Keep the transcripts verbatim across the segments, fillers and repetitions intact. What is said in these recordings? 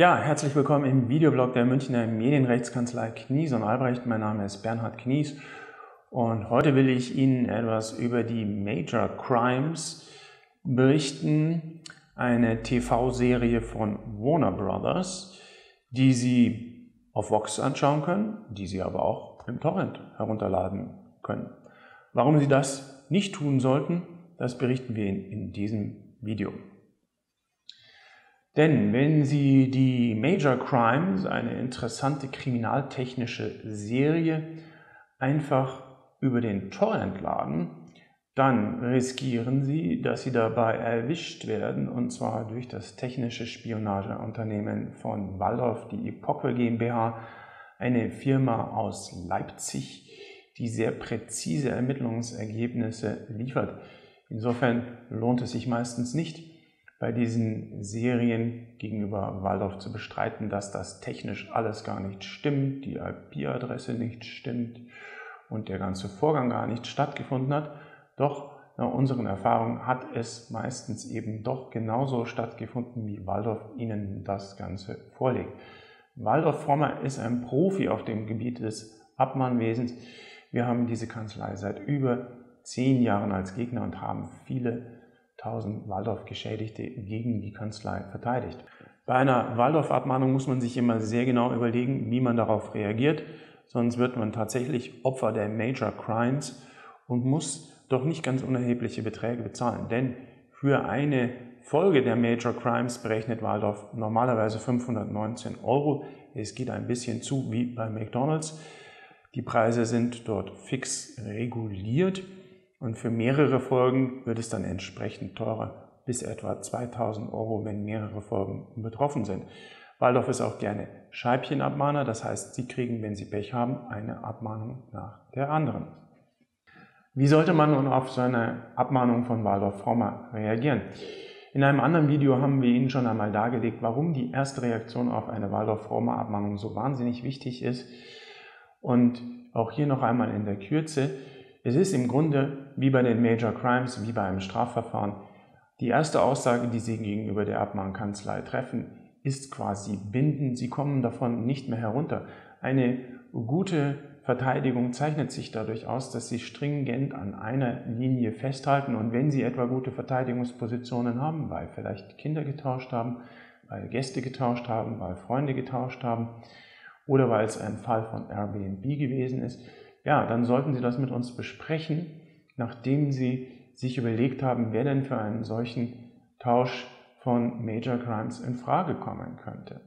Ja, herzlich willkommen im Videoblog der Münchner Medienrechtskanzlei Knies und Albrecht. Mein Name ist Bernhard Knies und heute will ich Ihnen etwas über die Major Crimes berichten, eine T V-Serie von Warner Brothers, die Sie auf Vox anschauen können, die Sie aber auch im Torrent herunterladen können. Warum Sie das nicht tun sollten, das berichten wir Ihnen in diesem Video. Denn wenn Sie die Major Crimes, eine interessante kriminaltechnische Serie, einfach über den Torrent laden, dann riskieren Sie, dass Sie dabei erwischt werden, und zwar durch das technische Spionageunternehmen von Waldorf, die Epoche GmbH, eine Firma aus Leipzig, die sehr präzise Ermittlungsergebnisse liefert. Insofern lohnt es sich meistens nicht, bei diesen Serien gegenüber Waldorf zu bestreiten, dass das technisch alles gar nicht stimmt, die I P-Adresse nicht stimmt und der ganze Vorgang gar nicht stattgefunden hat. Doch nach unseren Erfahrungen hat es meistens eben doch genauso stattgefunden, wie Waldorf Ihnen das Ganze vorlegt. Waldorf Frommer ist ein Profi auf dem Gebiet des Abmahnwesens. Wir haben diese Kanzlei seit über zehn Jahren als Gegner und haben viele tausend Waldorf-Geschädigte gegen die Kanzlei verteidigt. Bei einer Waldorf-Abmahnung muss man sich immer sehr genau überlegen, wie man darauf reagiert, sonst wird man tatsächlich Opfer der Major Crimes und muss doch nicht ganz unerhebliche Beträge bezahlen. Denn für eine Folge der Major Crimes berechnet Waldorf normalerweise fünfhundertneunzehn Euro. Es geht ein bisschen zu wie bei McDonald's. Die Preise sind dort fix reguliert. Und für mehrere Folgen wird es dann entsprechend teurer, bis etwa zweitausend Euro, wenn mehrere Folgen betroffen sind. Waldorf ist auch gerne Scheibchenabmahner, das heißt, Sie kriegen, wenn Sie Pech haben, eine Abmahnung nach der anderen. Wie sollte man nun auf so eine Abmahnung von Waldorf Frommer reagieren? In einem anderen Video haben wir Ihnen schon einmal dargelegt, warum die erste Reaktion auf eine Waldorf Frommer Abmahnung so wahnsinnig wichtig ist. Und auch hier noch einmal in der Kürze. Es ist im Grunde wie bei den Major Crimes, wie bei einem Strafverfahren. Die erste Aussage, die Sie gegenüber der Abmahnkanzlei treffen, ist quasi bindend. Sie kommen davon nicht mehr herunter. Eine gute Verteidigung zeichnet sich dadurch aus, dass Sie stringent an einer Linie festhalten. Und wenn Sie etwa gute Verteidigungspositionen haben, weil vielleicht Kinder getauscht haben, weil Gäste getauscht haben, weil Freunde getauscht haben oder weil es ein Fall von Airbnb gewesen ist, ja, dann sollten Sie das mit uns besprechen, nachdem Sie sich überlegt haben, wer denn für einen solchen Tausch von Major Crimes in Frage kommen könnte.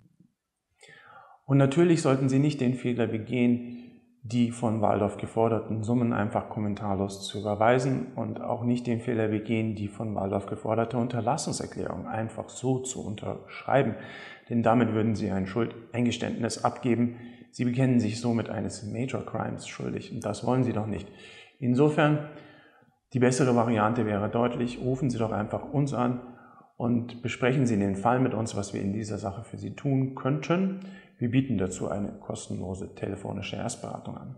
Und natürlich sollten Sie nicht den Fehler begehen, die von Waldorf geforderten Summen einfach kommentarlos zu überweisen, und auch nicht den Fehler begehen, die von Waldorf geforderte Unterlassungserklärung einfach so zu unterschreiben. Denn damit würden Sie ein Schuldeingeständnis abgeben. Sie bekennen sich somit eines Major Crimes schuldig, und das wollen Sie doch nicht. Insofern, die bessere Variante wäre deutlich: Rufen Sie doch einfach uns an und besprechen Sie den Fall mit uns, was wir in dieser Sache für Sie tun könnten. Wir bieten dazu eine kostenlose telefonische Erstberatung an.